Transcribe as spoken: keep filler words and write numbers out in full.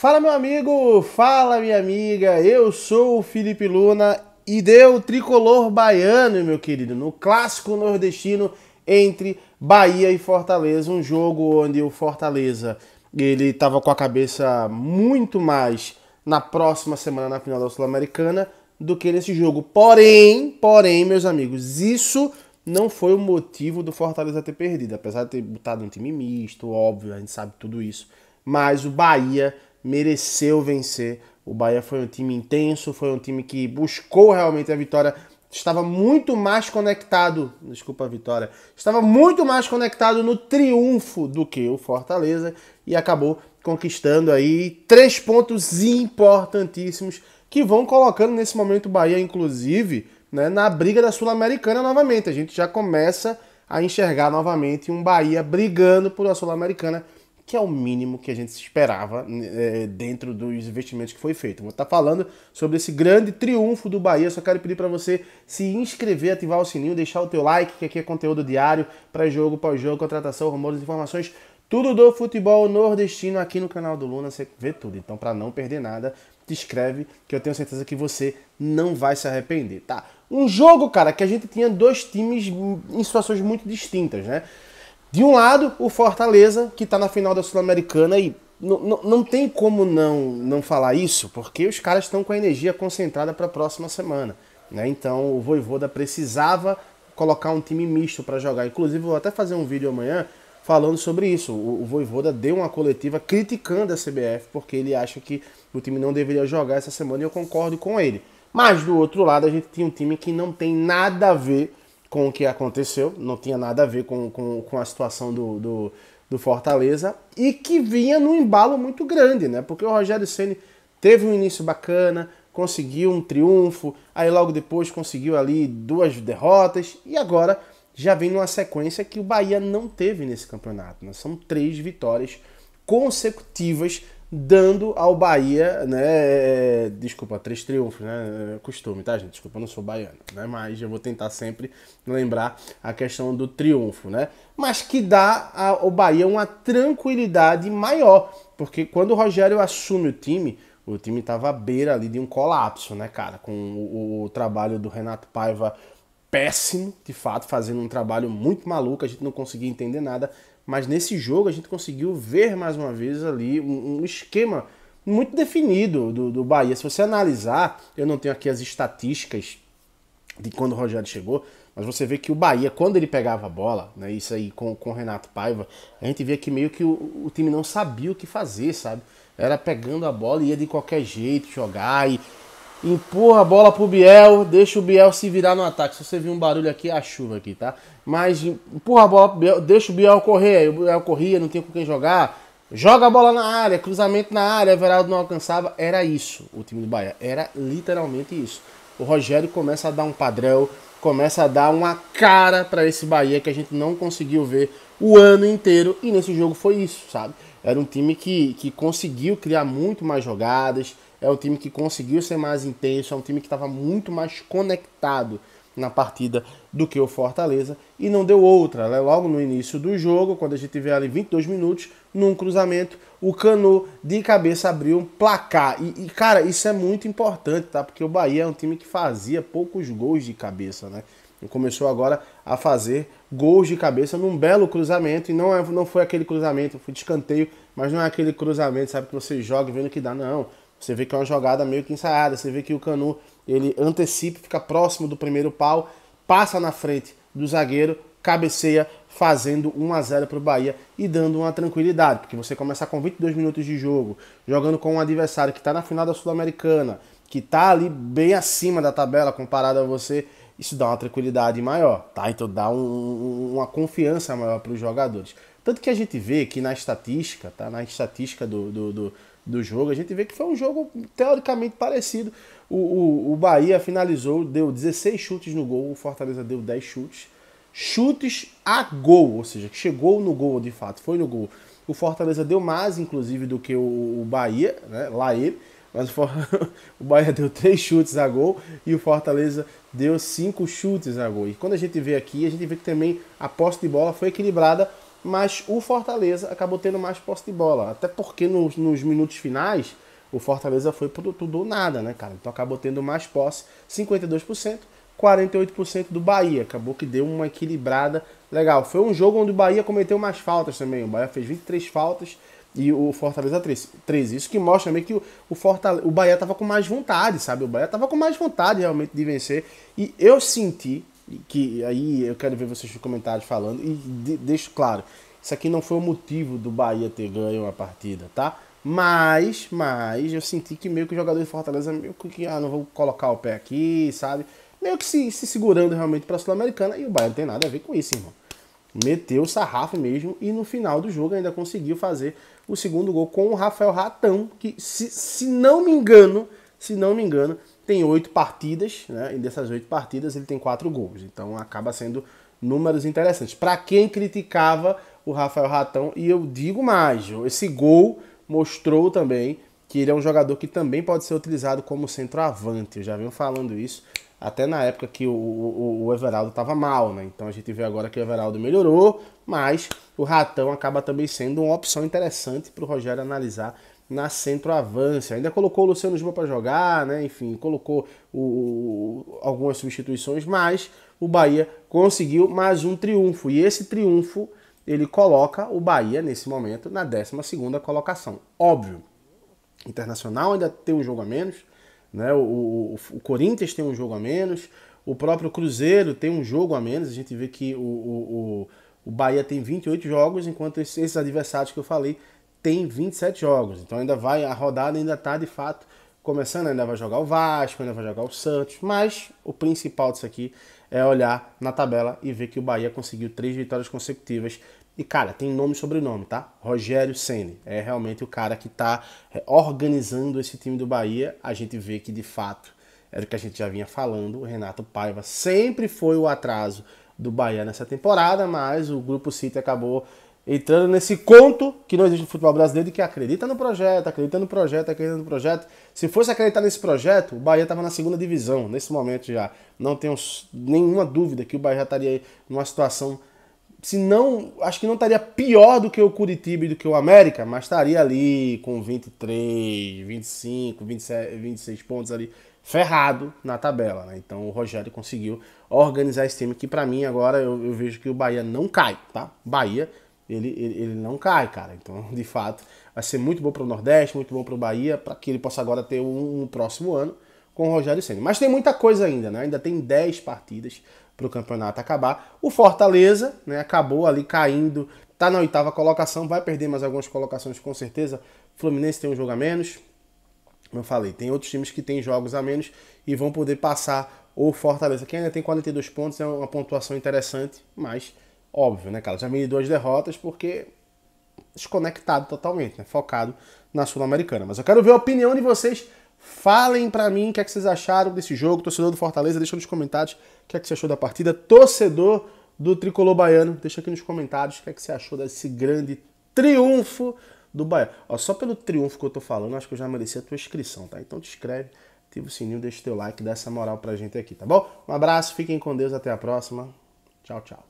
Fala meu amigo, fala minha amiga, eu sou o Felipe Luna e deu tricolor baiano, meu querido, no clássico nordestino entre Bahia e Fortaleza, um jogo onde o Fortaleza ele estava com a cabeça muito mais na próxima semana na final da Sul-Americana do que nesse jogo. Porém, porém, meus amigos, isso não foi o motivo do Fortaleza ter perdido, apesar de ter botado um time misto, óbvio, a gente sabe tudo isso, mas o Bahia mereceu vencer. O Bahia foi um time intenso, foi um time que buscou realmente a vitória, estava muito mais conectado, desculpa a vitória, estava muito mais conectado no triunfo do que o Fortaleza e acabou conquistando aí três pontos importantíssimos que vão colocando nesse momento o Bahia, inclusive, né, na briga da Sul-Americana novamente. A gente já começa a enxergar novamente um Bahia brigando por a Sul-Americana, que é o mínimo que a gente esperava é, dentro dos investimentos que foi feito. Vou estar falando sobre esse grande triunfo do Bahia. Só quero pedir para você se inscrever, ativar o sininho, deixar o teu like, que aqui é conteúdo diário, pré-jogo, pós-jogo, contratação, rumores, informações, tudo do futebol nordestino aqui no canal do Luna. Você vê tudo. Então, para não perder nada, te inscreve, que eu tenho certeza que você não vai se arrepender, tá? Um jogo, cara, que a gente tinha dois times em situações muito distintas, né? De um lado, o Fortaleza, que está na final da Sul-Americana, e não tem como não, não falar isso, porque os caras estão com a energia concentrada para a próxima semana, né? Então o Voivoda precisava colocar um time misto para jogar. Inclusive, vou até fazer um vídeo amanhã falando sobre isso. O, o Voivoda deu uma coletiva criticando a C B F, porque ele acha que o time não deveria jogar essa semana, e eu concordo com ele. Mas, do outro lado, a gente tinha um time que não tem nada a ver com o que aconteceu, não tinha nada a ver com, com, com a situação do, do, do Fortaleza, e que vinha num embalo muito grande, né? Porque o Rogério Ceni teve um início bacana, conseguiu um triunfo, aí logo depois conseguiu ali duas derrotas, e agora já vem numa sequência que o Bahia não teve nesse campeonato, né? São três vitórias consecutivas, dando ao Bahia, né, desculpa, três triunfos, né, costume, tá gente, desculpa, eu não sou baiano, né, mas eu vou tentar sempre lembrar a questão do triunfo, né, mas que dá ao Bahia uma tranquilidade maior, porque quando o Rogério assume o time, o time tava à beira ali de um colapso, né, cara, com o, o trabalho do Renato Paiva péssimo, de fato, fazendo um trabalho muito maluco, a gente não conseguia entender nada. Mas nesse jogo a gente conseguiu ver mais uma vez ali um esquema muito definido do, do Bahia. Se você analisar, eu não tenho aqui as estatísticas de quando o Rogério chegou, mas você vê que o Bahia, quando ele pegava a bola, né, isso aí com, com o Renato Paiva, a gente vê que meio que o, o time não sabia o que fazer, sabe? Era pegando a bola e ia de qualquer jeito jogar e empurra a bola pro Biel, deixa o Biel se virar no ataque. Se você viu um barulho aqui, é a chuva aqui, tá? Mas empurra a bola pro Biel, deixa o Biel correr. O Biel corria, não tinha com quem jogar. Joga a bola na área, cruzamento na área, Everaldo não alcançava. Era isso o time do Bahia, era literalmente isso. O Rogério começa a dar um padrão, começa a dar uma cara pra esse Bahia que a gente não conseguiu ver o ano inteiro. E nesse jogo foi isso, sabe? Era um time que, que conseguiu criar muito mais jogadas, é um time que conseguiu ser mais intenso, é um time que estava muito mais conectado na partida do que o Fortaleza, e não deu outra, né? Logo no início do jogo, quando a gente tiver ali vinte e dois minutos, num cruzamento, o Cano de cabeça abriu um placar. E, e, cara, isso é muito importante, tá? Porque o Bahia é um time que fazia poucos gols de cabeça, né? E começou agora a fazer gols de cabeça num belo cruzamento, e não, é, não foi aquele cruzamento, foi de escanteio, mas não é aquele cruzamento, sabe, que você joga vendo que dá, não. Você vê que é uma jogada meio que ensaiada, você vê que o Cano, ele antecipa, fica próximo do primeiro pau, passa na frente do zagueiro, cabeceia, fazendo um a zero para o Bahia e dando uma tranquilidade, porque você começar com vinte e dois minutos de jogo, jogando com um adversário que está na final da Sul-Americana, que está ali bem acima da tabela comparado a você, isso dá uma tranquilidade maior, tá? Então dá um, uma confiança maior para os jogadores. Tanto que a gente vê que na estatística, tá? Na estatística do... do, do do jogo, a gente vê que foi um jogo teoricamente parecido. O, o, o Bahia finalizou, deu dezesseis chutes no gol, o Fortaleza deu dez chutes. Chutes a gol, ou seja, que chegou no gol de fato, foi no gol. O Fortaleza deu mais, inclusive, do que o, o Bahia, né? Lá ele, mas o, For... o Bahia deu três chutes a gol e o Fortaleza deu cinco chutes a gol. E quando a gente vê aqui, a gente vê que também a posse de bola foi equilibrada mas o Fortaleza acabou tendo mais posse de bola. Até porque nos, nos minutos finais, o Fortaleza foi por tudo ou nada, né, cara? Então acabou tendo mais posse, cinquenta e dois por cento, quarenta e oito por cento do Bahia. Acabou que deu uma equilibrada legal. Foi um jogo onde o Bahia cometeu mais faltas também. O Bahia fez vinte e três faltas e o Fortaleza treze. Isso que mostra também que o, o, Fortaleza, o Bahia tava com mais vontade, sabe? O Bahia tava com mais vontade realmente de vencer. E eu senti... que aí eu quero ver vocês nos comentários falando, e de, deixo claro, isso aqui não foi o motivo do Bahia ter ganho a partida, tá? Mas, mas eu senti que meio que o jogador de Fortaleza, meio que, ah, não vou colocar o pé aqui, sabe? Meio que se, se segurando realmente pra Sul-Americana, e o Bahia não tem nada a ver com isso, irmão. Meteu o sarrafo mesmo, e no final do jogo ainda conseguiu fazer o segundo gol com o Rafael Ratão, que se, se não me engano, se não me engano, tem oito partidas, né? E dessas oito partidas ele tem quatro gols. Então acaba sendo números interessantes. Para quem criticava o Rafael Ratão, e eu digo mais, esse gol mostrou também que ele é um jogador que também pode ser utilizado como centroavante. Eu já venho falando isso até na época que o, o, o Everaldo estava mal, né? Então a gente vê agora que o Everaldo melhorou, mas o Ratão acaba também sendo uma opção interessante para o Rogério analisar na centroavância. Ainda colocou o Luciano Juba para jogar, né? Enfim, colocou o, o, algumas substituições, mas o Bahia conseguiu mais um triunfo. E esse triunfo, ele coloca o Bahia, nesse momento, na décima segunda colocação. Óbvio, Internacional ainda tem um jogo a menos, né? O, o, o Corinthians tem um jogo a menos, o próprio Cruzeiro tem um jogo a menos. A gente vê que o, o, o, o Bahia tem vinte e oito jogos, enquanto esses adversários que eu falei tem vinte e sete jogos, então ainda vai, a rodada ainda está de fato começando, ainda vai jogar o Vasco, ainda vai jogar o Santos, mas o principal disso aqui é olhar na tabela e ver que o Bahia conseguiu três vitórias consecutivas, e cara, tem nome e sobrenome, tá? Rogério Ceni é realmente o cara que está organizando esse time do Bahia. A gente vê que de fato, era o que a gente já vinha falando, o Renato Paiva sempre foi o atraso do Bahia nessa temporada, mas o Grupo City acabou entrando nesse conto que não existe no futebol brasileiro, de que acredita no projeto, acredita no projeto, acredita no projeto. Se fosse acreditar nesse projeto, o Bahia estava na segunda divisão, nesse momento já. Não tenho nenhuma dúvida que o Bahia já estaria aí numa situação, se não, acho que não estaria pior do que o Curitiba e do que o América, mas estaria ali com vinte e três, vinte e cinco, vinte e sete, vinte e seis pontos ali, ferrado na tabela, né? Então o Rogério conseguiu organizar esse time que, para mim, agora eu, eu vejo que o Bahia não cai, tá? Bahia... Ele, ele, ele não cai, cara. Então, de fato, vai ser muito bom para o Nordeste, muito bom para o Bahia, para que ele possa agora ter um, um próximo ano com o Rogério Ceni. Mas tem muita coisa ainda, né? Ainda tem dez partidas para o campeonato acabar. O Fortaleza, né, acabou ali caindo, tá na oitava colocação, vai perder mais algumas colocações com certeza. O Fluminense tem um jogo a menos. Como eu falei, tem outros times que têm jogos a menos e vão poder passar o Fortaleza, que ainda tem quarenta e dois pontos, é uma pontuação interessante, mas... óbvio, né, cara? Já vem de duas derrotas porque desconectado totalmente, né? Focado na Sul-Americana. Mas eu quero ver a opinião de vocês. Falem pra mim o que é que vocês acharam desse jogo. Torcedor do Fortaleza, deixa nos comentários o que é que você achou da partida. Torcedor do Tricolor Baiano, deixa aqui nos comentários o que é que você achou desse grande triunfo do Bahia. Ó, só pelo triunfo que eu tô falando, acho que eu já mereci a tua inscrição, tá? Então te inscreve, ativa o sininho, deixa o teu like, dá essa moral pra gente aqui, tá bom? Um abraço, fiquem com Deus, até a próxima. Tchau, tchau.